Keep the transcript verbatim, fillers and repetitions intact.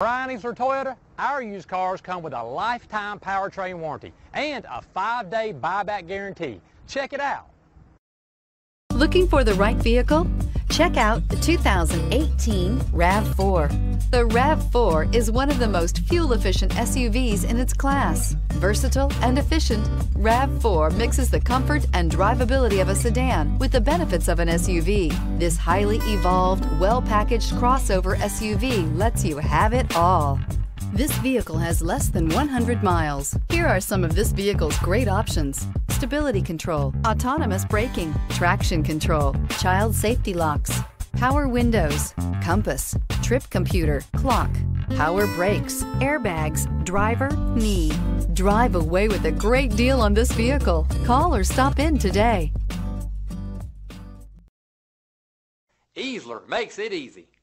Bryan Easler Toyota, our used cars come with a lifetime powertrain warranty and a five day buyback guarantee. Check it out. Looking for the right vehicle? Check out the two thousand eighteen RAV four. The RAV four is one of the most fuel-efficient S U Vs in its class. Versatile and efficient, RAV four mixes the comfort and drivability of a sedan with the benefits of an S U V. This highly evolved, well-packaged crossover S U V lets you have it all. This vehicle has less than one hundred miles. Here are some of this vehicle's great options: stability control, autonomous braking, traction control, child safety locks, power windows, compass, trip computer, clock, power brakes, airbags, driver, knee. Drive away with a great deal on this vehicle. Call or stop in today. Easler makes it easy.